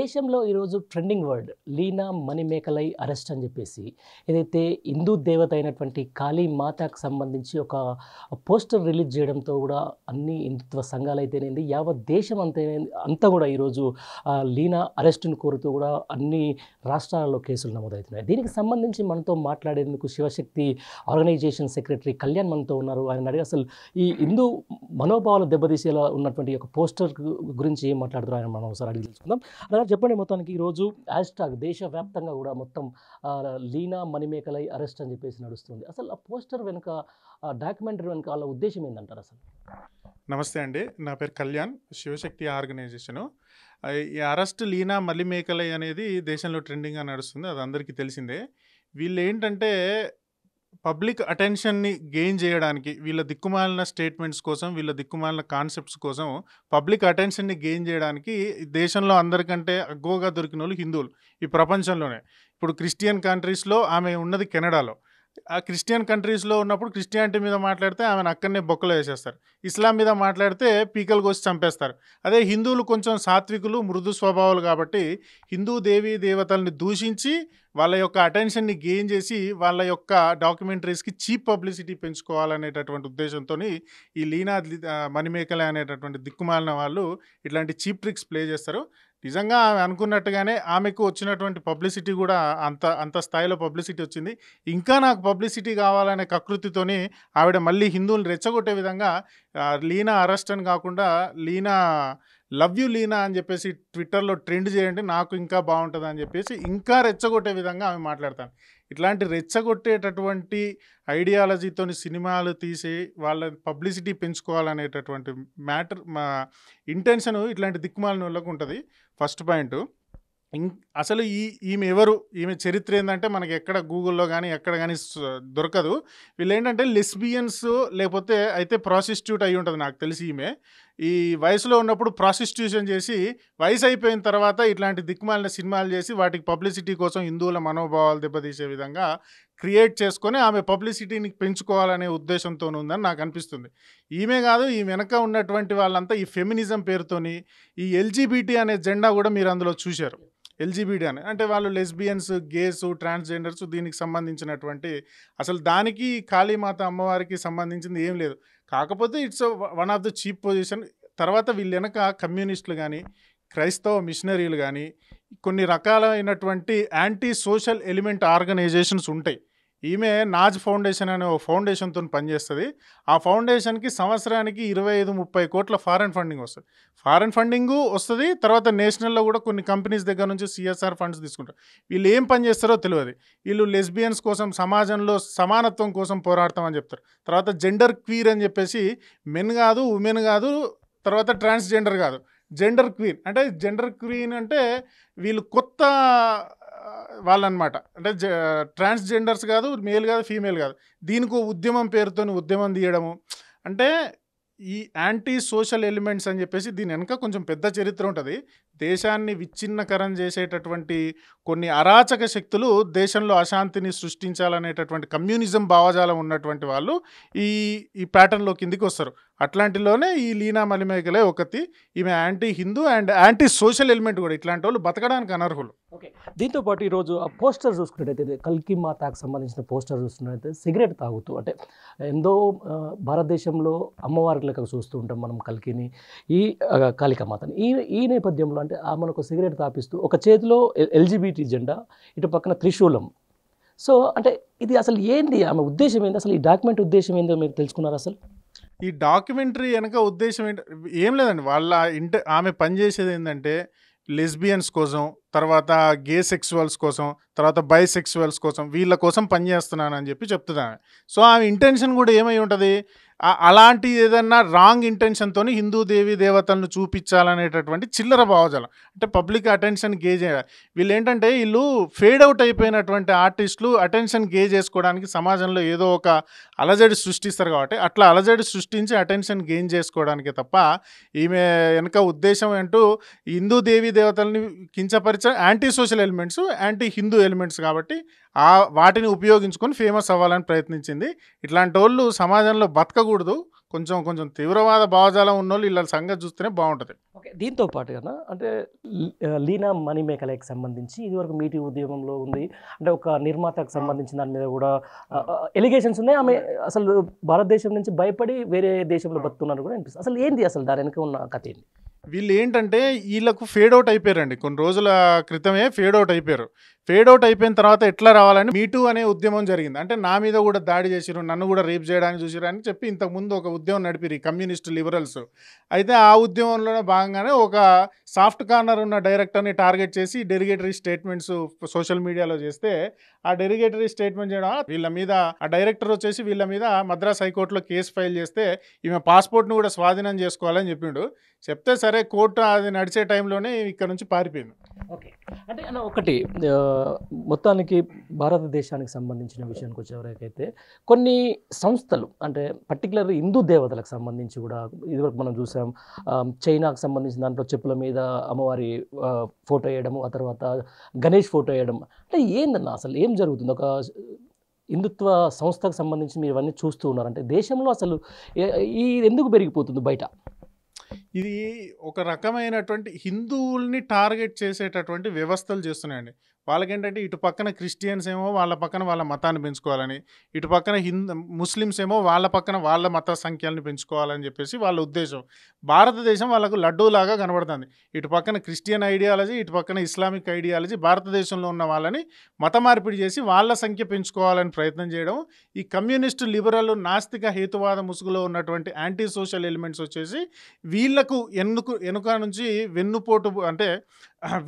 దేశంలో ఈరోజు trending word Leena Manimekalai arrest అని చెప్పేసి ఏదైతే హిందూ దేవత అయినటువంటి కాళీ మాతకు సంబంధించి ఒక పోస్టర్ రిలీజ్ చేయడంతో కూడా అన్ని హిందుత్వ సంఘాలు అయితేనేది యావత్ దేశం అంతా కూడా ఈరోజు లీనా అరెస్ట్ను కోరుతూ కూడా అన్ని రాష్ట్రాలలో కేసులు నమోదవుతున్నాయి. దీనికి సంబంధించి మనతో మాట్లాడేందుకు శివశక్తి ఆర్గనైజేషన్ సెక్రటరీ కళ్యాణ్ మనతో ఉన్నారు. ఆయన అడిగి అసలు ఈ హిందూ మనోభావాలు దెబ్బతీసేలా ఉన్నటువంటి ఒక పోస్టర్ గురించి ఏం మాట్లాడుతున్నారు ఆయన మనం ఒకసారి అడిగి తెలుసుకుందాం. అలా చెప్పండి, మొత్తానికి ఈరోజు హ్యాష్ ట్యాగ్ దేశవ్యాప్తంగా కూడా మొత్తం లీనా మణిమేకలై అరెస్ట్ అని చెప్పేసి నడుస్తుంది. అసలు ఆ పోస్టర్ వెనుక, ఆ డాక్యుమెంటరీ వెనుక వాళ్ళ ఉద్దేశం ఏంటంటారు అసలు? నమస్తే అండి, నా పేరు కళ్యాణ్, శివశక్తి ఆర్గనైజేషను. ఈ అరెస్ట్ లీనా మణిమేకలై అనేది దేశంలో ట్రెండింగ్గా నడుస్తుంది, అది అందరికీ తెలిసిందే. వీళ్ళు ఏంటంటే పబ్లిక్ అటెన్షన్ని గెయిన్ చేయడానికి, వీళ్ళ దిక్కుమాలిన స్టేట్మెంట్స్ కోసం, వీళ్ళ దిక్కుమాలిన కాన్సెప్ట్స్ కోసం పబ్లిక్ అటెన్షన్ని గెయిన్ చేయడానికి దేశంలో అందరికంటే అగ్గోగా దొరికిన వాళ్ళు హిందువులు. ఈ ప్రపంచంలోనే ఇప్పుడు క్రిస్టియన్ కంట్రీస్లో ఆమె ఉన్నది, కెనడాలో. ఆ క్రిస్టియన్ కంట్రీస్లో ఉన్నప్పుడు క్రిస్టియానిటీ మీద మాట్లాడితే ఆమెను అక్కడనే బొక్కలో వేసేస్తారు, ఇస్లాం మీద మాట్లాడితే పీకలు కోసి చంపేస్తారు. అదే హిందువులు కొంచెం సాత్వికులు, మృదు స్వభావాలు కాబట్టి హిందూ దేవీ దేవతల్ని దూషించి వాళ్ళ యొక్క అటెన్షన్ని గెయిన్ చేసి వాళ్ళ యొక్క డాక్యుమెంటరీస్కి చీప్ పబ్లిసిటీ పెంచుకోవాలనేటటువంటి ఉద్దేశంతో ఈ లీనా మణిమేకలై అనేటటువంటి దిక్కుమాలిన వాళ్ళు ఇట్లాంటి చీప్ ట్రిక్స్ ప్లే చేస్తారు. నిజంగా ఆమె అనుకున్నట్టుగానే ఆమెకు వచ్చినటువంటి పబ్లిసిటీ కూడా అంత స్థాయిలో పబ్లిసిటీ వచ్చింది. ఇంకా నాకు పబ్లిసిటీ కావాలనే కకృతితోని ఆవిడ మళ్ళీ హిందువులు రెచ్చగొట్టే విధంగా లీనా అరెస్ట్ అని కాకుండా లీనా లవ్ యూ లీనా అని చెప్పేసి ట్విట్టర్లో ట్రెండ్ చేయండి, నాకు ఇంకా బాగుంటుంది అని చెప్పేసి ఇంకా రెచ్చగొట్టే విధంగా ఆమె మాట్లాడతాను. ఇట్లాంటి రెచ్చగొట్టేటటువంటి ఐడియాలజీతో సినిమాలు తీసి వాళ్ళ పబ్లిసిటీ పెంచుకోవాలనేటటువంటి మ్యాటర్ మా ఇంటెన్షన్ ఇట్లాంటి దిక్కుమాలిన వాళ్ళకు ఉంటుంది. ఫస్ట్ పాయింట్, అసలు ఈమె ఎవరు, ఈమె చరిత్ర ఏంటంటే మనకి ఎక్కడ గూగుల్లో కానీ ఎక్కడ కానీ దొరకదు. వీళ్ళు ఏంటంటే లెస్బియన్స్, లేకపోతే అయితే ప్రాసిస్ట్యూట్ అయి ఉంటుంది నాకు తెలిసి. ఈమె ఈ వయసులో ఉన్నప్పుడు ప్రాసిస్ట్యూషన్ చేసి వయసు అయిపోయిన తర్వాత ఇట్లాంటి దిక్కుమాలిన సినిమాలు చేసి వాటికి పబ్లిసిటీ కోసం హిందువుల మనోభావాలు దెబ్బతీసే విధంగా క్రియేట్ చేసుకొని ఆమె పబ్లిసిటీని పెంచుకోవాలనే ఉద్దేశంతో ఉందని నాకు అనిపిస్తుంది. ఈమె కాదు, ఈ వెనక ఉన్నటువంటి వాళ్ళంతా ఈ ఫెమినిజం పేరుతోని ఈ ఎల్జీబీటీ అనే జెండా కూడా మీరు అందులో చూశారు. ఎల్జీబీటీ అని అంటే వాళ్ళు లెస్బియన్స్, గేస్, ట్రాన్స్జెండర్స్, దీనికి సంబంధించినటువంటి అసలు దానికి కాళీమాత అమ్మవారికి సంబంధించింది ఏం లేదు. కాకపోతే it's one of the cheap position. తర్వాత వీళ్ళు వెనక కమ్యూనిస్టులు కానీ, క్రైస్తవ మిషనరీలు కానీ, కొన్ని రకాలైనటువంటి యాంటీ సోషల్ ఎలిమెంట్ ఆర్గనైజేషన్స్ ఉంటాయి. ఈమె నాజ్ ఫౌండేషన్ అనే ఒక ఫౌండేషన్తో పనిచేస్తుంది. ఆ ఫౌండేషన్కి సంవత్సరానికి 25-30 కోట్ల ఫారెన్ ఫండింగ్ వస్తుంది. ఫారెన్ ఫండింగు వస్తుంది, తర్వాత నేషనల్లో కూడా కొన్ని కంపెనీస్ దగ్గర నుంచి సిఎస్ఆర్ ఫండ్స్ తీసుకుంటారు. వీళ్ళు ఏం పని చేస్తారో తెలియదు. వీళ్ళు లెస్బియన్స్ కోసం, సమాజంలో సమానత్వం కోసం పోరాడతామని చెప్తారు. తర్వాత జెండర్ క్వీర్ అని చెప్పేసి మెన్ కాదు, ఉమెన్ కాదు, తర్వాత ట్రాన్స్జెండర్ కాదు, జెండర్ క్వీర్ అంటే జెండర్ క్వీన్ అంటే వీళ్ళు కొత్త వాళ్ళనమాట. అంటే ట్రాన్స్జెండర్స్ కాదు, మేల్ కాదు, ఫీమేల్ కాదు. దీనికి ఉద్యమం పేరుతో ఉద్యమం తీయడము అంటే ఈ యాంటీ సోషల్ ఎలిమెంట్స్ అని చెప్పేసి దీని వెనుక కొంచెం పెద్ద చరిత్ర ఉంటుంది. దేశాన్ని విచ్ఛిన్నకరం చేసేటటువంటి కొన్ని అరాచక శక్తులు దేశంలో అశాంతిని సృష్టించాలనేటటువంటి కమ్యూనిజం భావజాలం ఉన్నటువంటి వాళ్ళు ఈ ప్యాటర్న్లో కిందికి వస్తారు. అట్లాంటిలోనే ఈ లీనా మణిమేకలై ఒకటి. ఈమె anti Hindu and anti social element కూడా. ఇట్లాంటి వాళ్ళు బతకడానికి అనర్హులు. ఓకే, దీంతోపాటు ఈరోజు ఆ పోస్టర్ చూసుకున్నట్టయితే, కల్కి మాతకు సంబంధించిన పోస్టర్ చూసుకున్నట్టయితే సిగరెట్ తాగుతూ, అంటే ఎంతో భారతదేశంలో అమ్మవార్లకు చూస్తూ ఉంటాం మనం కల్కిని, ఈ కాళికామాతని. ఈ నేపథ్యంలో అంటే ఆమెను ఒక సిగరెట్ తాపిస్తూ, ఒక చేతిలో ఎల్జీబీటీ జెండా, ఇటు పక్కన త్రిశూలం. సో అంటే ఇది అసలు ఏంది, ఆమె ఉద్దేశం ఏంది, అసలు ఈ డాక్యుమెంట్ ఉద్దేశం ఏందో మీరు తెలుసుకున్నారు అసలు? ఈ డాక్యుమెంటరీ వెనక ఉద్దేశం ఏం లేదండి. వాళ్ళ ఆమె పనిచేసేది ఏంటంటే లెస్బియన్స్ కోసం, తర్వాత గే సెక్సువల్స్ కోసం, తర్వాత బై సెక్సువల్స్ కోసం, వీళ్ళ కోసం పనిచేస్తున్నాను అని చెప్పి చెప్తున్నాను. సో ఆమె ఇంటెన్షన్ కూడా ఏమై ఉంటుంది, అలాంటి ఏదన్నా రాంగ్ ఇంటెన్షన్తో హిందూ దేవీ దేవతలను చూపించాలనేటటువంటి చిల్లర భావజాలం, అంటే పబ్లిక్ అటెన్షన్ గే చేయాలి. వీళ్ళు ఏంటంటే వీళ్ళు ఫేడ్ అవుట్ అయిపోయినటువంటి ఆర్టిస్టులు అటెన్షన్ గే చేసుకోవడానికి సమాజంలో ఏదో ఒక అలజడి సృష్టిస్తారు. కాబట్టి అట్లా అలజడి సృష్టించి అటెన్షన్ గెయిన్ చేసుకోవడానికే తప్ప ఈమె వెనుక ఉద్దేశం అంటూ హిందూ దేవీ దేవతల్ని కించపరిచే anti social elements, anti Hindu elements కాబట్టి వాటిని ఉపయోగించుకొని ఫేమస్ అవ్వాలని ప్రయత్నించింది. ఇట్లాంటి వాళ్ళు సమాజంలో బతకకూడదు, కొంచెం తీవ్రవాద భావజాలం ఉన్నోళ్ళు ఇలా సంగ చూస్తేనే బాగుంటది. ఓకే, దీంతో పాటు కదా అంటే లీనా మణిమేకలైకి సంబంధించి ఇదివరకు మీటి ఉద్యమంలో ఉంది అంటే ఒక నిర్మాతకు సంబంధించిన దాని మీద కూడా ఎలిగేషన్స్ ఉన్నాయి. ఆమె అసలు భారతదేశం నుంచి భయపడి వేరే దేశంలో బతుకున్నారు కూడా అనిపిస్తుంది. అసలు ఏంది అసలు దాని వెనక ఉన్న కథ ఏంటి? వీళ్ళు ఏంటంటే వీళ్ళకు ఫేడౌట్ అయిపోయారండి. కొన్ని రోజుల క్రితమే ఫేడౌట్ అయిపోయారు. ఫేడౌట్ అయిపోయిన తర్వాత ఎట్లా రావాలని మీటూ అనే ఉద్యమం జరిగింది. అంటే నా మీద కూడా దాడి చేసిరు, నన్ను కూడా రేప్ చేయడానికి చూసిరు అని చెప్పి ఇంతకుముందు ఒక ఉద్యమం నడిపిరు కమ్యూనిస్ట్ లిబరల్స్. అయితే ఆ ఉద్యమంలోనే భాగంగానే ఒక సాఫ్ట్ కార్నర్ ఉన్న డైరెక్టర్ని టార్గెట్ చేసి డెరిగేటరీ స్టేట్మెంట్స్ సోషల్ మీడియాలో చేస్తే, ఆ డెరిగేటరీ స్టేట్మెంట్ చేయడం వీళ్ళ మీద ఆ డైరెక్టర్ వచ్చేసి వీళ్ళ మీద మద్రాస్ హైకోర్టులో కేసు ఫైల్ చేస్తే ఈమె పాస్పోర్ట్ని కూడా స్వాధీనం చేసుకోవాలని చెప్పిండు. చెప్తే సరే కోర్టు అది నడిచే టైంలోనే ఇక్కడ నుంచి పారిపోయింది. ఓకే, అంటే ఒకటి మొత్తానికి భారతదేశానికి సంబంధించిన విషయానికి వచ్చేవరకైతే కొన్ని సంస్థలు అంటే పర్టికులర్ హిందూ దేవతలకు సంబంధించి కూడా ఇదివరకు మనం చూసాం. చైనాకు సంబంధించిన దాంట్లో చెప్పుల మీద అమ్మవారి ఫోటో వేయడము, ఆ తర్వాత గణేష్ ఫోటో వేయడం, అంటే ఏందన్నా అసలు ఏం జరుగుతుంది? ఒక హిందుత్వ సంస్థకు సంబంధించి మీరు ఇవన్నీ చూస్తూ ఉన్నారంటే దేశంలో అసలు ఈ ఎందుకు పెరిగిపోతుంది బయట? ఇది ఒక రకమైనటువంటి హిందువుల్ని టార్గెట్ చేసేటటువంటి వ్యవస్థలు చేస్తున్నాయండి. వాళ్ళకేంటంటే ఇటు పక్కన క్రిస్టియన్స్ ఏమో వాళ్ళ పక్కన వాళ్ళ మతాన్ని పెంచుకోవాలని, ఇటు పక్కన ముస్లిమ్స్ ఏమో వాళ్ళ పక్కన వాళ్ళ మత సంఖ్యలను పెంచుకోవాలని చెప్పేసి వాళ్ళ ఉద్దేశం. భారతదేశం వాళ్ళకు లడ్డూలాగా కనబడుతుంది. ఇటు పక్కన క్రిస్టియన్ ఐడియాలజీ, ఇటు పక్కన ఇస్లామిక్ ఐడియాలజీ. భారతదేశంలో ఉన్న వాళ్ళని మత మార్పిడి చేసి వాళ్ళ సంఖ్య పెంచుకోవాలని ప్రయత్నం చేయడం. ఈ కమ్యూనిస్టు లిబరల్ నాస్తిక హేతువాద ముసుగులో ఉన్నటువంటి యాంటీ సోషల్ ఎలిమెంట్స్ వచ్చేసి వీళ్లకు వెనుక నుంచి వెన్నుపోటు అంటే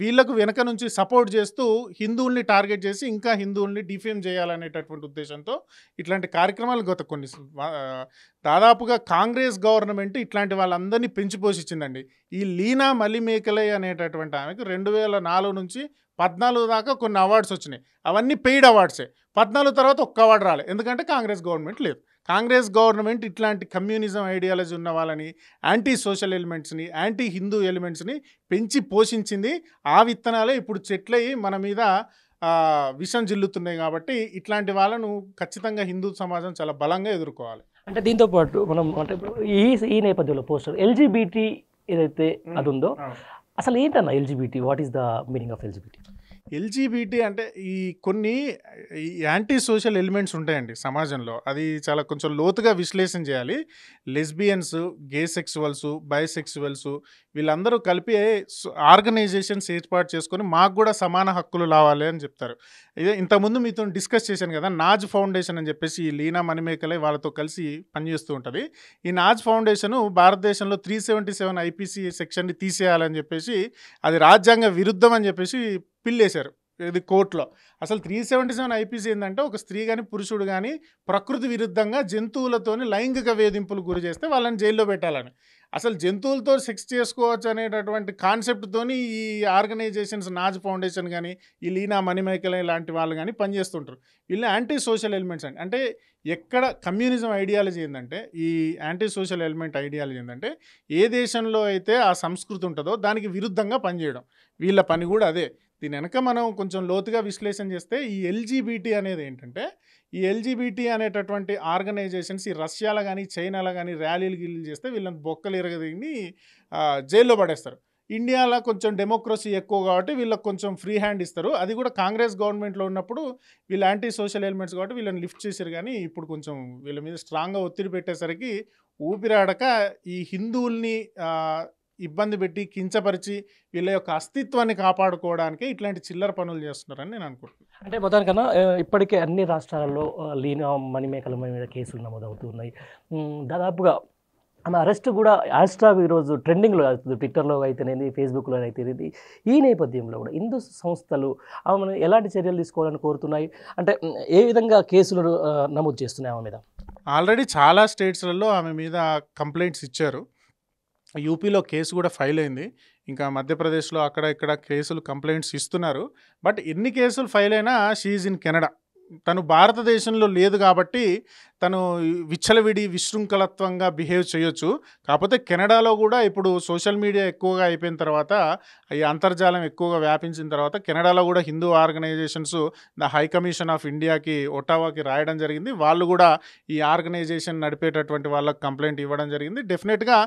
వీళ్లకు వెనుక నుంచి సపోర్ట్ చేస్తూ హిందువుల్ని టార్గెట్ చేసి ఇంకా హిందువుల్ని డిఫేమ్ చేయాలనేటటువంటి ఉద్దేశంతో ఇట్లాంటి కార్యక్రమాలు గత కొన్ని దాదాపుగా కాంగ్రెస్ గవర్నమెంట్ ఇట్లాంటి వాళ్ళందరినీ పెంచిపోసిచ్చిందండి. ఈ లీనా మలిమేకలై అనేటటువంటి ఆమెకు 2004 నుంచి 14 దాకా కొన్ని అవార్డ్స్ వచ్చినాయి. అవన్నీ పెయిడ్ అవార్డ్సే. 14 తర్వాత ఒక్క అవార్డు రాలేదు. ఎందుకంటే కాంగ్రెస్ గవర్నమెంట్ లేదు. కాంగ్రెస్ గవర్నమెంట్ ఇట్లాంటి కమ్యూనిజం ఐడియాలజీ ఉన్న వాళ్ళని, యాంటీ సోషల్ ఎలిమెంట్స్ని, యాంటీ హిందూ ఎలిమెంట్స్ని పెంచి పోషించింది. ఆ విత్తనాలే ఇప్పుడు చెట్లయి మన మీద విషం జిల్లుతున్నాయి. కాబట్టి ఇట్లాంటి వాళ్ళను ఖచ్చితంగా హిందూ సమాజం చాలా బలంగా ఎదుర్కోవాలి. అంటే దీంతోపాటు మనం అంటే ఈ నేపథ్యంలో పోస్టర్ ఎల్జీబీటీ ఏదైతే అది ఉందో అసలు ఏంటన్నా LGBT? What is the meaning of LGBT? LGBT అంటే ఈ కొన్ని యాంటీ సోషల్ ఎలిమెంట్స్ ఉంటాయండి సమాజంలో. అది చాలా కొంచెం లోతుగా విశ్లేషణ చేయాలి. లెస్బియన్స్, గే సెక్సువల్స్, బైసెక్సువల్స్ వీళ్ళందరూ కలిపి ఆర్గనైజేషన్స్ ఏర్పాటు చేసుకొని మాకు కూడా సమాన హక్కులు రావాలి అని చెప్తారు. ఇదే ఇంతకుముందు మీతో డిస్కస్ చేశాను కదా, నాజ్ ఫౌండేషన్ అని చెప్పేసి లీనా మణిమేకలై వాళ్ళతో కలిసి పనిచేస్తూ ఉంటుంది. ఈ నాజ్ ఫౌండేషను భారతదేశంలో 377 IPC సెక్షన్ని తీసేయాలని చెప్పేసి, అది రాజ్యాంగ విరుద్ధం అని చెప్పేసి పిల్లేశారు ఇది కోర్టులో. అసలు 377 IPC ఏంటంటే ఒక స్త్రీ కానీ పురుషుడు కానీ ప్రకృతి విరుద్ధంగా జంతువులతోని లైంగిక వేధింపులు గురి చేస్తే వాళ్ళని జైల్లో పెట్టాలని. అసలు జంతువులతో సెక్స్ చేసుకోవచ్చు అనేటటువంటి కాన్సెప్ట్తోని ఈ ఆర్గనైజేషన్స్ నాజ్ ఫౌండేషన్ కానీ ఈ లీనా మణిమేకలై లాంటి వాళ్ళు కానీ పనిచేస్తుంటారు. వీళ్ళు యాంటీ సోషల్ ఎలిమెంట్స్ అండి. అంటే ఎక్కడ కమ్యూనిజం ఐడియాలజీ ఏంటంటే ఈ యాంటీ సోషల్ ఎలిమెంట్ ఐడియాలజీ ఏంటంటే ఏ దేశంలో అయితే ఆ సంస్కృతి ఉంటుందో దానికి విరుద్ధంగా పనిచేయడం వీళ్ళ పని కూడా అదే. దీని వెనక మనం కొంచెం లోతుగా విశ్లేషణ చేస్తే ఈ ఎల్జీబీటీ అనేది ఏంటంటే ఈ ఎల్జీబీటీ అనేటటువంటి ఆర్గనైజేషన్స్ ఈ రష్యాలో కానీ చైనాలో కానీ ర్యాలీలు గిల్లీలు చేస్తే వీళ్ళని బొక్కలు ఎరగదిని జైల్లో పడేస్తారు. ఇండియాలో కొంచెం డెమోక్రసీ ఎక్కువ కాబట్టి వీళ్ళకి కొంచెం ఫ్రీ హ్యాండ్ ఇస్తారు. అది కూడా కాంగ్రెస్ గవర్నమెంట్లో ఉన్నప్పుడు వీళ్ళు యాంటీ సోషల్ ఎలిమెంట్స్ కాబట్టి వీళ్ళని లిఫ్ట్ చేశారు. కానీ ఇప్పుడు కొంచెం వీళ్ళ మీద స్ట్రాంగ్గా ఒత్తిడి పెట్టేసరికి ఊపిరాడక ఈ హిందువుల్ని ఇబ్బంది పెట్టి కించపరిచి వీళ్ళ యొక్క అస్తిత్వాన్ని కాపాడుకోవడానికే ఇట్లాంటి చిల్లర పనులు చేస్తున్నారని నేను అనుకుంటున్నాను. అంటే మొదటికన్నా ఇప్పటికే అన్ని రాష్ట్రాలలో లీనా మణిమేకల మీద కేసులు నమోదవుతున్నాయి. దాదాపుగా ఆమె అరెస్ట్ కూడా హ్యాష్ ట్యాగ్ ఈరోజు ట్రెండింగ్లో అవుతుంది, ట్విట్టర్లో అయితేనేది, ఫేస్బుక్లో అయితేనేది. ఈ నేపథ్యంలో కూడా హిందూ సంస్థలు ఆమెను ఎలాంటి చర్యలు తీసుకోవాలని కోరుతున్నాయి? అంటే ఏ విధంగా కేసులు నమోదు చేస్తున్నాయి ఆమె మీద? ఆల్రెడీ చాలా స్టేట్స్లలో ఆమె మీద కంప్లైంట్స్ ఇచ్చారు. యూపీలో కేసు కూడా ఫైల్ అయింది. ఇంకా మధ్యప్రదేశ్లో అక్కడ ఇక్కడ కేసులు కంప్లైంట్స్ ఇస్తున్నారు. బట్ ఎన్ని కేసులు ఫైల్ అయినా షీఈజ్ ఇన్ కెనడా. తను భారతదేశంలో లేదు కాబట్టి తను విచ్చలవిడి విశృంఖలత్వంగా బిహేవ్ చేయొచ్చు. కాకపోతే కెనడాలో కూడా ఇప్పుడు సోషల్ మీడియా ఎక్కువగా అయిపోయిన తర్వాత, ఈ అంతర్జాలం ఎక్కువగా వ్యాపించిన తర్వాత కెనడాలో కూడా Hindu organisations the high commission of ఇండియాకి ఒటావాకి రాయడం జరిగింది. వాళ్ళు కూడా ఈ ఆర్గనైజేషన్ నడిపేటటువంటి వాళ్ళకు కంప్లైంట్ ఇవ్వడం జరిగింది. డెఫినెట్గా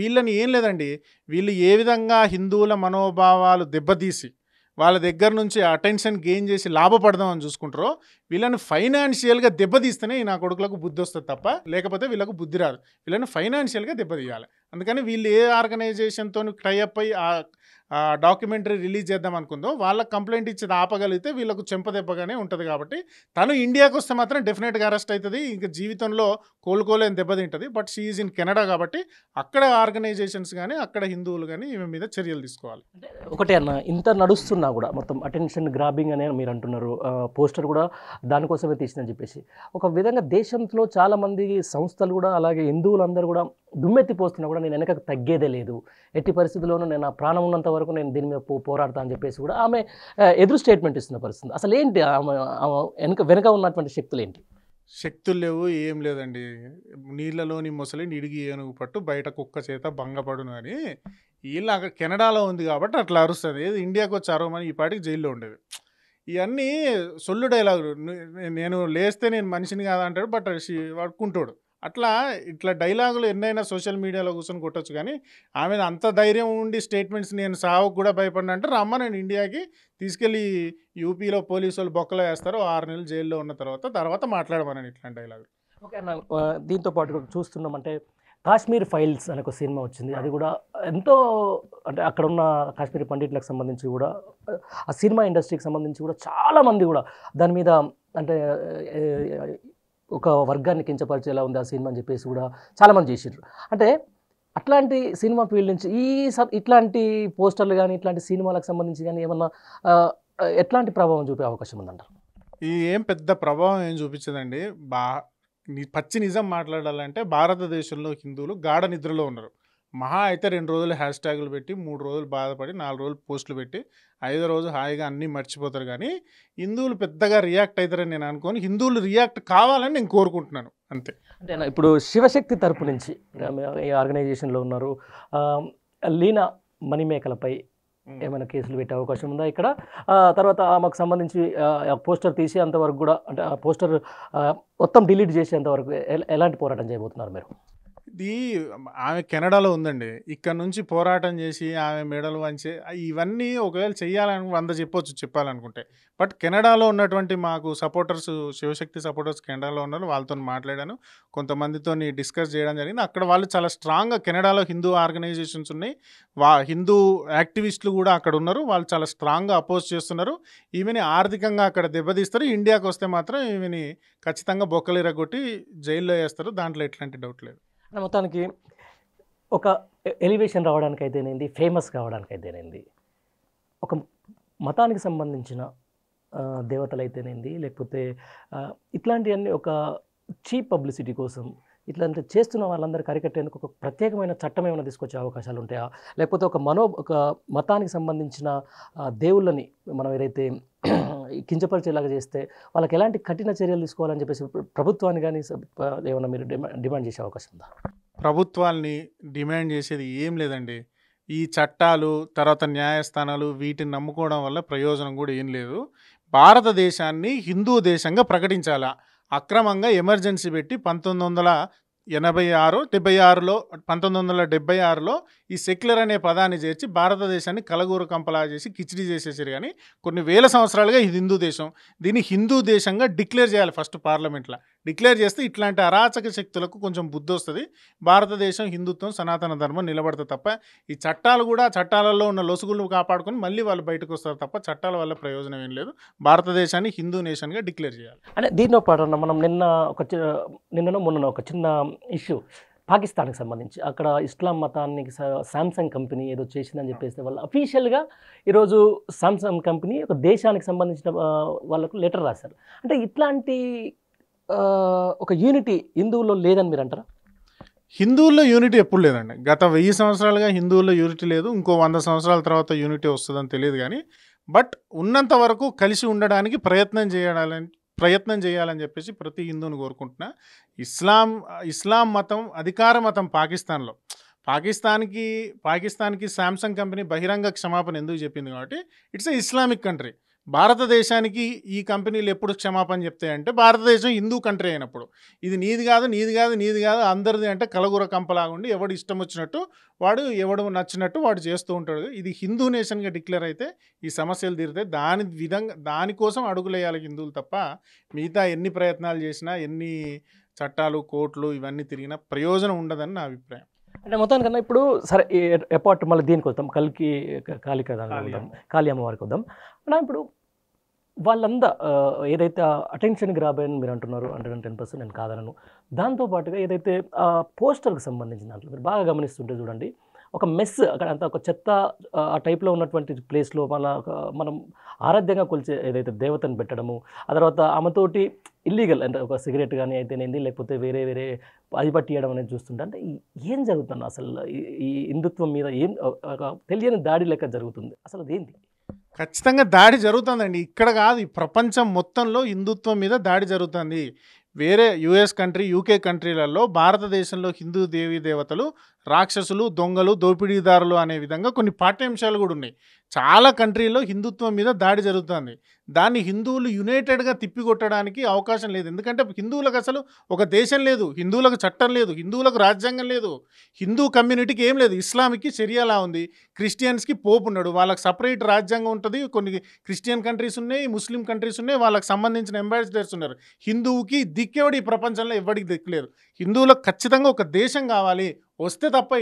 వీళ్ళని ఏం లేదండి, వీళ్ళు ఏ విధంగా హిందువుల మనోభావాలు దెబ్బతీసి వాళ్ళ దగ్గర నుంచి అటెన్షన్ గెయిన్ చేసి లాభపడదామని చూసుకుంటారో, వీళ్ళని ఫైనాన్షియల్గా దెబ్బతీస్తేనే నా కొడుకులకు బుద్ధి వస్తుంది తప్ప లేకపోతే వీళ్ళకు బుద్ధి రాదు. వీళ్ళని ఫైనాన్షియల్గా దెబ్బతీయాలి. అందుకని వీళ్ళు ఏ ఆర్గనైజేషన్తో టైఅప్ అయ్యి ఆ డాక్యుమెంటరీ రిలీజ్ చేద్దాం అనుకుందో వాళ్ళకి కంప్లైంట్ ఇచ్చేది ఆపగలిగితే వీళ్ళకు చెంపదెబ్బగానే ఉంటుంది. కాబట్టి తను ఇండియాకి వస్తే మాత్రం డెఫినెట్గా అరెస్ట్ అవుతుంది, ఇంకా జీవితంలో కోలుకోలేని దెబ్బతింటుంది. But she is in Canada కాబట్టి అక్కడ ఆర్గనైజేషన్స్ కానీ అక్కడ హిందువులు కానీ ఈమె మీద చర్యలు తీసుకోవాలి. ఒకటే అన్న, ఇంత నడుస్తున్నా కూడా మొత్తం అటెన్షన్ గ్రాబింగ్ అనే మీరు అంటున్నారు, పోస్టర్ కూడా దానికోసమే తీసిందని చెప్పేసి ఒక విధంగా దేశంలో చాలామంది సంస్థలు కూడా అలాగే హిందువులందరూ కూడా దుమ్మెత్తిపోస్తున్నా కూడా నేను వెనకకు తగ్గేదే లేదు, ఎట్టి పరిస్థితుల్లోనూ నేను నా ప్రాణం ఉన్నంత వరకు నేను దీని మీద పోరాడతా అని చెప్పేసి కూడా ఆమె ఎదురు స్టేట్మెంట్ ఇస్తున్న పరిస్థితి. అసలు ఏంటి వెనక ఉన్నటువంటి శక్తులు ఏంటి? శక్తులు లేవు, ఏం లేదండి. నీళ్ళలోని మొసలి నిడిగి ఏనుగు పట్టు బయట కుక్క చేత భంగపడును అని వీళ్ళు అక్కడ కెనడాలో ఉంది కాబట్టి అట్లా అరుస్తుంది. ఏది ఇండియాకు వచ్చి అరవమని ఈ పాటికి జైల్లో ఉండేది. ఇవన్నీ సొల్లు డైలాగులు. నేను లేస్తే నేను మనిషిని కాదంటాడు, బట్ పడుకుంటాడు. అట్లా ఇట్లా డైలాగులు ఎన్నైనా సోషల్ మీడియాలో కూర్చొని కొట్టచ్చు. కానీ ఆమె అంత ధైర్యం ఉండి స్టేట్మెంట్స్ నేను సావుకు కూడా భయపడిన అంటే రమ్మ నేను ఇండియాకి తీసుకెళ్ళి యూపీలో పోలీసు వాళ్ళు బొక్కలో వేస్తారు, 6 నెలలు జైల్లో ఉన్న తర్వాత మాట్లాడమన్నాను ఇట్లాంటి డైలాగులు. ఓకే అన్న, దీంతో పాటు చూస్తున్నాం అంటే కాశ్మీర్ ఫైల్స్ అనే ఒక సినిమా వచ్చింది. అది కూడా ఎంతో అంటే అక్కడ ఉన్న కాశ్మీరీ పండిట్లకు సంబంధించి కూడా ఆ సినిమా ఇండస్ట్రీకి సంబంధించి కూడా చాలామంది కూడా దాని మీద అంటే ఒక వర్గాన్ని కించపరిచేలా ఉంది ఆ సినిమా అని చెప్పేసి కూడా చాలామంది చేసారు. అంటే అట్లాంటి సినిమా ఫీల్డ్ నుంచి ఇట్లాంటి పోస్టర్లు కానీ ఇట్లాంటి సినిమాలకు సంబంధించి కానీ ఏమన్నా ఎట్లాంటి ప్రభావం చూపే అవకాశం ఉందంటారు? ఇది ఏం పెద్ద ప్రభావం ఏం చూపించదండి. పచ్చి నిజం మాట్లాడాలంటే భారతదేశంలో హిందువులు గాఢ నిద్రలో ఉన్నారు. మహా అయితే 2 రోజులు హ్యాష్ ట్యాగులు పెట్టి 3 రోజులు బాధపడి 4 రోజులు పోస్టులు పెట్టి 5వ రోజు హాయిగా అన్నీ మర్చిపోతారు. కానీ హిందువులు పెద్దగా రియాక్ట్ అవుతారని నేను అనుకోను. హిందువులు రియాక్ట్ కావాలని నేను కోరుకుంటున్నాను అంతే. అంటే ఇప్పుడు శివశక్తి తరపు నుంచి ఈ ఆర్గనైజేషన్లో ఉన్నారు, లీనా మణిమేకలపై ఏమైనా కేసులు పెట్టే అవకాశం ఉందా ఇక్కడ? తర్వాత ఆమెకు సంబంధించి పోస్టర్ తీసేంతవరకు కూడా అంటే ఆ పోస్టర్ మొత్తం డిలీట్ చేసేంతవరకు ఎలాంటి పోరాటం చేయబోతున్నారు మీరు? ఇది ఆమె కెనడాలో ఉందండి, ఇక్కడ నుంచి పోరాటం చేసి ఆమె మెడలు వంచే ఇవన్నీ ఒకవేళ చేయాలని 100 చెప్పొచ్చు చెప్పాలనుకుంటే. బట్ కెనడాలో ఉన్నటువంటి మాకు సపోర్టర్స్, శివశక్తి సపోర్టర్స్ కెనడాలో ఉన్నారు, వాళ్ళతో మాట్లాడాను, కొంతమందితో డిస్కస్ చేయడం జరిగింది. అక్కడ వాళ్ళు చాలా స్ట్రాంగ్గా కెనడాలో హిందూ ఆర్గనైజేషన్స్ ఉన్నాయి, హిందూ యాక్టివిస్టులు కూడా అక్కడ ఉన్నారు, వాళ్ళు చాలా స్ట్రాంగ్గా అపోజ్ చేస్తున్నారు. ఈమెని ఆర్థికంగా అక్కడ దెబ్బతీస్తారు, ఇండియాకి వస్తే మాత్రం ఈమెని ఖచ్చితంగా బొక్కలు ఇరగొట్టి జైల్లో వేస్తారు, దాంట్లో ఎట్లాంటి డౌట్ లేదు. మొత్తానికి ఒక ఎలివేషన్ రావడానికి అయితేనేంది, ఫేమస్ కావడానికి అయితేనేంది, ఒక మతానికి సంబంధించిన దేవతలు అయితేనేంది, లేకపోతే ఇట్లాంటివన్నీ ఒక చీప్ పబ్లిసిటీ కోసం ఇట్లాంటి చేస్తున్న వాళ్ళందరికీ అరికట్టేందుకు ఒక ప్రత్యేకమైన చట్టం ఏమైనా తీసుకొచ్చే అవకాశాలు ఉంటాయా? లేకపోతే ఒక మతానికి సంబంధించిన దేవుళ్ళని మనం ఏదైతే కించపరిచేలాగా చేస్తే వాళ్ళకి ఎలాంటి కఠిన చర్యలు తీసుకోవాలని చెప్పేసి ప్రభుత్వాన్ని కానీ ఏమైనా మీరు డిమాండ్ చేసే అవకాశం ఉందా? ప్రభుత్వాల్ని డిమాండ్ చేసేది ఏం లేదండి. ఈ చట్టాలు తర్వాత న్యాయస్థానాలు వీటిని నమ్ముకోవడం వల్ల ప్రయోజనం కూడా ఏం లేదు. భారతదేశాన్ని హిందూ దేశంగా ప్రకటించాలా? అక్రమంగా ఎమర్జెన్సీ పెట్టి 1976లో ఈ సెక్యులర్ అనే పదాన్ని చేర్చి భారతదేశాన్ని కలగూరు కంపలా చేసి కిచిడి చేసేసారు. కానీ కొన్ని వేల సంవత్సరాలుగా ఇది హిందూ దేశం, దీన్ని హిందూ దేశంగా డిక్లేర్ చేయాలి ఫస్ట్ పార్లమెంట్లో. డిక్లేర్ చేస్తే ఇట్లాంటి అరాచక శక్తులకు కొంచెం బుద్ధి వస్తుంది. భారతదేశం హిందుత్వం సనాతన ధర్మం నిలబడతాయి తప్ప ఈ చట్టాలు కూడా చట్టాలలో ఉన్న లొసుగులు కాపాడుకొని మళ్ళీ వాళ్ళు బయటకు వస్తారు తప్ప చట్టాల వల్ల ప్రయోజనం ఏం లేదు. భారతదేశాన్ని హిందూ నేషన్గా డిక్లేర్ చేయాలి. అంటే దీనిలో పాటు మనం నిన్న ఒక చిన్న ఇష్యూ పాకిస్తాన్కి సంబంధించి అక్కడ ఇస్లాం మతానికి శాంసంగ్ కంపెనీ ఏదో చేసిందని చెప్పేస్తే వాళ్ళు అఫీషియల్గా ఈరోజు శాంసంగ్ కంపెనీ ఒక దేశానికి సంబంధించిన వాళ్ళకు లెటర్ రాశారు. అంటే ఇట్లాంటి ఒక యూనిటీ హిందువుల్లో లేదని మీరు అంటారా? హిందువుల్లో యూనిటీ ఎప్పుడు లేదండి. గత 1000 సంవత్సరాలుగా హిందువుల్లో యూనిటీ లేదు. ఇంకో 100 సంవత్సరాల తర్వాత యూనిటీ వస్తుందని తెలియదు. కానీ బట్ ఉన్నంత వరకు కలిసి ఉండడానికి ప్రయత్నం ప్రయత్నం చేయాలని చెప్పేసి ప్రతి హిందువుని కోరుకుంటున్నా. ఇస్లాం మతం అధికార మతం పాకిస్తాన్లో. పాకిస్తాన్కి శాంసంగ్ కంపెనీ బహిరంగ క్షమాపణ ఎందుకు చెప్పింది కాబట్టి ఇట్స్ ఏ ఇస్లామిక్ కంట్రీ. భారతదేశానికి ఈ కంపెనీలు ఎప్పుడు క్షమాపణ చెప్తాయంటే భారతదేశం హిందూ కంట్రీ అయినప్పుడు. ఇది నీది కాదు అందరిది అంటే కలగుర కంపలాగుండి ఎవడు ఇష్టం వచ్చినట్టు వాడు ఎవడు నచ్చినట్టు వాడు చేస్తూ ఉంటాడు. ఇది హిందూ నేషన్గా డిక్లేర్ అయితే ఈ సమస్యలు తీరుతాయి. దానికోసం అడుగులేయాలి హిందువులు తప్ప మిగతా ఎన్ని ప్రయత్నాలు చేసినా ఎన్ని చట్టాలు కోర్టులు ఇవన్నీ తిరిగినా ప్రయోజనం ఉండదని నా అభిప్రాయం. అంటే మొత్తానికన్నా ఇప్పుడు సరే అపార్ట్ మళ్ళీ దీనికి వద్దాం, కాళీ అమ్మవారికి వద్దాం. అంటే ఇప్పుడు వాళ్ళందా ఏదైతే అటెన్షన్కి రాబోయని మీరు అంటున్నారు, 110% నేను కాదనను. దాంతోపాటుగా ఏదైతే ఆ పోస్టర్కి సంబంధించిన దాంట్లో మీరు బాగా గమనిస్తుంటే చూడండి, ఒక మెస్ అక్కడ అంతా ఒక చెత్త ఆ టైప్లో ఉన్నటువంటి ప్లేస్లో మనం ఆరాధ్యంగా కొలిచే ఏదైతే దేవతను పెట్టడము, ఆ తర్వాత ఆమెతోటి ఇల్లీగల్ అంటే ఒక సిగరెట్ కానీ అయితేనేది లేకపోతే వేరే వేరే అది పట్టియడం అనేది చూస్తుంటే అంటే ఏం జరుగుతుంది అసలు? ఈ హిందుత్వం మీద ఏం తెలియని దాడి లెక్క జరుగుతుంది అసలు? అదేంటి? ఖచ్చితంగా దాడి జరుగుతుందండి. ఇక్కడ కాదు, ఈ ప్రపంచం మొత్తంలో హిందుత్వం మీద దాడి జరుగుతుంది. వేరే యుఎస్ కంట్రీ, యూకే కంట్రీలలో భారతదేశంలో హిందూ దేవీ దేవతలు రాక్షసులు, దొంగలు, దోపిడీదారులు అనే విధంగా కొన్ని పాఠ్యాంశాలు కూడా ఉన్నాయి. చాలా కంట్రీలో హిందుత్వం మీద దాడి జరుగుతుంది. దాన్ని హిందువులు యునైటెడ్గా తిప్పికొట్టడానికి అవకాశం లేదు. ఎందుకంటే హిందువులకు అసలు ఒక దేశం లేదు, హిందువులకు చట్టం లేదు, హిందువులకు రాజ్యాంగం లేదు, హిందూ కమ్యూనిటీకి ఏం లేదు. ఇస్లామిక్కి షరియాలా ఉంది, క్రిస్టియన్స్కి పోప్ ఉన్నాడు, వాళ్ళకి సపరేట్ రాజ్యాంగం ఉంటుంది. కొన్ని క్రిస్టియన్ కంట్రీస్ ఉన్నాయి, ముస్లిం కంట్రీస్ ఉన్నాయి, వాళ్ళకి సంబంధించిన అంబాసిడర్స్ ఉన్నారు. హిందువుకి దిక్కేవాడు ఈ ప్రపంచంలో ఎవరికి దిక్కులేదు. హిందువులకు ఖచ్చితంగా ఒక దేశం కావాలి, వస్తే తప్ప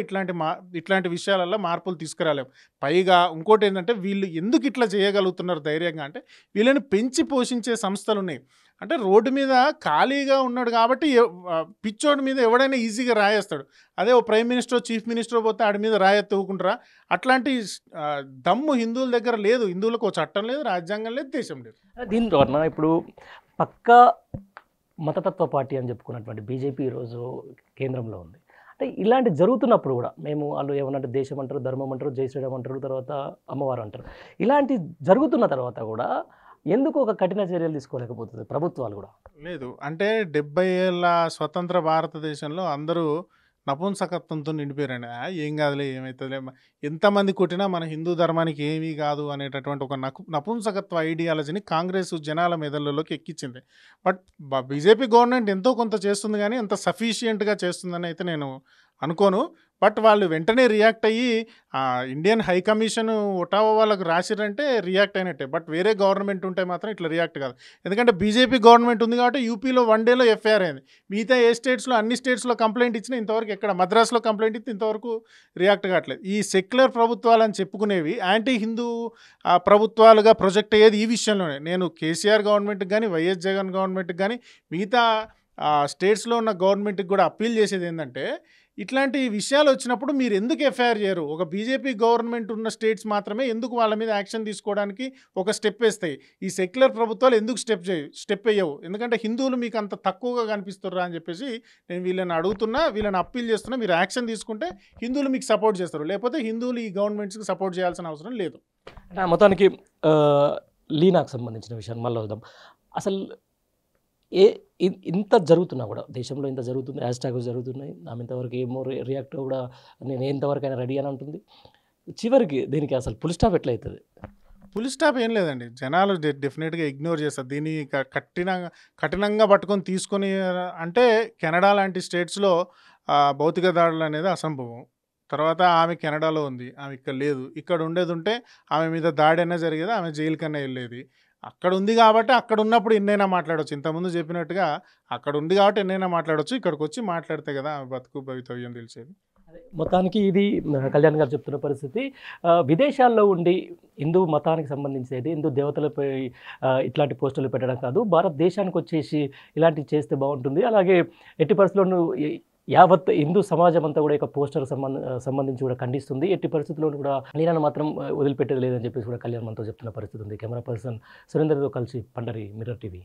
ఇట్లాంటి విషయాలలో మార్పులు తీసుకురాలేము. పైగా ఇంకోటి ఏంటంటే వీళ్ళు ఎందుకు ఇట్లా చేయగలుగుతున్నారు ధైర్యంగా అంటే వీళ్ళని పెంచి పోషించే సంస్థలు ఉన్నాయి. అంటే రోడ్డు మీద ఖాళీగా ఉన్నాడు కాబట్టి పిచ్చోడి మీద ఎవడైనా ఈజీగా రాయేస్తాడు. అదే ఓ ప్రైమ్ మినిస్టర్ చీఫ్ మినిస్టర్ పోతే ఆడి మీద రాయెత్తుకుంటారా? అట్లాంటి దమ్ము హిందువుల దగ్గర లేదు. హిందువులకు చట్టం లేదు, రాజ్యాంగం లేదు, దేశం లేదు. దీనివల్ల ఇప్పుడు పక్కా మతతత్వ పార్టీ అని చెప్పుకున్నటువంటి బీజేపీ ఈరోజు కేంద్రంలో ఉంది. అంటే ఇలాంటి జరుగుతున్నప్పుడు కూడా మేము వాళ్ళు ఏమన్నా దేశం అంటారు, ధర్మం అంటారు, జై శ్రీరామ్ అంటారు, తర్వాత అమ్మవారు అంటారు. ఇలాంటి జరుగుతున్న తర్వాత కూడా ఎందుకు ఒక కఠిన చర్యలు తీసుకోలేకపోతుంది ప్రభుత్వాలు కూడా? లేదు అంటే 70 ఏళ్ళ స్వతంత్ర భారతదేశంలో అందరూ నపుంసకత్వంతో నిండిపోయారండి. ఏం కాదులే, ఏమవుతుందిలే, ఎంతమంది కొట్టినా మన హిందూ ధర్మానికి ఏమీ కాదు అనేటటువంటి ఒక నపుంసకత్వ ఐడియాలజీని కాంగ్రెస్ జనాల మెదళ్ళలోకి ఎక్కించింది. బట్ బీజేపీ గవర్నమెంట్ ఎంతో కొంత చేస్తుంది కానీ అంత సఫిషియెంట్గా చేస్తుందని అయితే నేను అనుకోను. బట్ వాళ్ళు వెంటనే రియాక్ట్ అయ్యి ఇండియన్ హై కమిషన్ ఒటావా వాళ్ళకు రాసిరంటే రియాక్ట్ అయినట్టే. బట్ వేరే గవర్నమెంట్ ఉంటే మాత్రం ఇట్లా రియాక్ట్ కాదు. ఎందుకంటే బీజేపీ గవర్నమెంట్ ఉంది కాబట్టి యూపీలో 1 డేలో ఎఫ్ఐఆర్ అయింది. మిగతా అన్ని స్టేట్స్లో కంప్లైంట్ ఇచ్చినా ఇంతవరకు ఎక్కడ, మద్రాసులో కంప్లైంట్ ఇస్తే ఇంతవరకు రియాక్ట్ కావట్లేదు. ఈ సెక్యులర్ ప్రభుత్వాలు అని చెప్పుకునేవి యాంటీ హిందూ ప్రభుత్వాలుగా ప్రొజెక్ట్ అయ్యేది ఈ విషయంలోనే. నేను కేసీఆర్ గవర్నమెంట్కి కానీ, వైఎస్ జగన్ గవర్నమెంట్కి కానీ, మిగతా స్టేట్స్లో ఉన్న గవర్నమెంట్కి కూడా అప్పీల్ చేసేది ఏంటంటే ఇట్లాంటి విషయాలు వచ్చినప్పుడు మీరు ఎందుకు ఎఫ్ఐఆర్ చేయరు? ఒక బీజేపీ గవర్నమెంట్ ఉన్న స్టేట్స్ మాత్రమే ఎందుకు వాళ్ళ మీద యాక్షన్ తీసుకోవడానికి ఒక స్టెప్ వేస్తాయి? ఈ సెక్యులర్ ప్రభుత్వాలు ఎందుకు స్టెప్ వేయవు? ఎందుకంటే హిందువులు మీకు అంత తక్కువగా కనిపిస్తుర్రా అని చెప్పేసి నేను వీళ్ళని అడుగుతున్నా, వీళ్ళని అప్పీల్ చేస్తున్నా. మీరు యాక్షన్ తీసుకుంటే హిందువులు మీకు సపోర్ట్ చేస్తారు, లేకపోతే హిందువులు ఈ గవర్నమెంట్స్కి సపోర్ట్ చేయాల్సిన అవసరం లేదు. మొత్తానికి లీనాకు సంబంధించిన విషయాన్ని మళ్ళీ వద్దాం. అసలు ఇంత జరుగుతున్నా కూడా, దేశంలో ఇంత జరుగుతుంది, హ్యాష్ ట్యాగ్ జరుగుతున్నాయి, ఆమె ఇంతవరకు ఏమో రియాక్ట్ కూడా నేను ఎంతవరకైనా రెడీ అని అంటుంది. చివరికి దీనికి అసలు పులి స్టాప్ ఎట్లా అవుతుంది? పులి స్టాప్ ఏం లేదండి, జనాలు డెఫినెట్గా ఇగ్నోర్ చేస్తారు. దీన్ని కఠినంగా పట్టుకొని తీసుకొని అంటే కెనడా లాంటి స్టేట్స్లో భౌతిక దాడులు అనేది అసంభవం. తర్వాత ఆమె కెనడాలో ఉంది, ఆమె ఇక్కడ లేదు. ఇక్కడ ఉండేది ఉంటే ఆమె మీద దాడి అయినా జరిగేది, ఆమె జైలు కన్నా వెళ్ళేది. అక్కడ ఉంది కాబట్టి అక్కడ ఉన్నప్పుడు ఎన్నైనా మాట్లాడవచ్చు. ఇంతకుముందు చెప్పినట్టుగా అక్కడ ఉంది కాబట్టి ఎన్నైనా మాట్లాడవచ్చు, ఇక్కడికి వచ్చి మాట్లాడితే కదా ఆమె బతుకు భవితవ్యం తెలిసేది. మొత్తానికి ఇది కళ్యాణ్ గారు చెప్తున్న పరిస్థితి. విదేశాల్లో ఉండి హిందూ మతానికి సంబంధించేది, హిందూ దేవతలపై ఇట్లాంటి పోస్టులు పెట్టడం కాదు, భారతదేశానికి వచ్చేసి ఇలాంటివి చేస్తే బాగుంటుంది. అలాగే ఎట్టి పరిస్థితుల్లోనూ యావత్ హిందూ సమాజం అంతా కూడా ఒక పోస్టర్ సంబంధించి కూడా ఖండిస్తుంది. ఎట్టి పరిస్థితుల్లోనూ కూడా లీనాను మాత్రం వదిలిపెట్టేది లేదని చెప్పేసి కూడా కళ్యాణ్ మనతో చెప్తున్న పరిస్థితి ఉంది. కెమెరా పర్సన్ సురేందర్తో కలిసి పండరి, మిర్రర్ టీవీ.